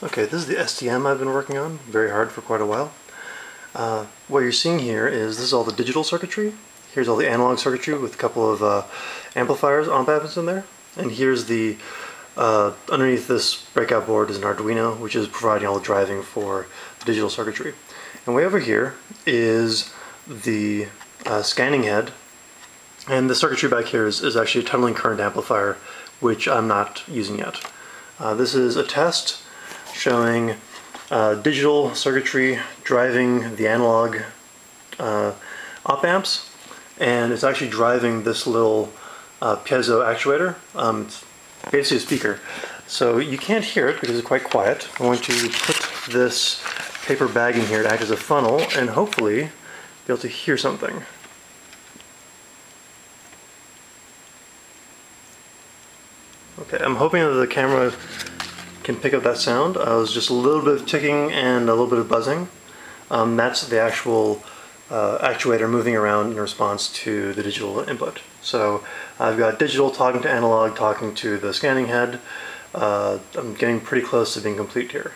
Okay, this is the STM I've been working on very hard for quite a while. What you're seeing here is this is all the digital circuitry. Here's all the analog circuitry with a couple of amplifiers, op-amps in there. And here's the, underneath this breakout board is an Arduino, which is providing all the driving for the digital circuitry. And way over here is the scanning head. And the circuitry back here is actually a tunneling current amplifier, which I'm not using yet. This is a test showing digital circuitry driving the analog op-amps, and it's actually driving this little piezo actuator. It's basically a speaker. So you can't hear it because it's quite quiet. I'm going to put this paper bag in here to act as a funnel and hopefully be able to hear something. Okay, I'm hoping that the camera can pick up that sound. It was just a little bit of ticking and a little bit of buzzing. That's the actual actuator moving around in response to the digital input. So I've got digital talking to analog, talking to the scanning head. I'm getting pretty close to being complete here.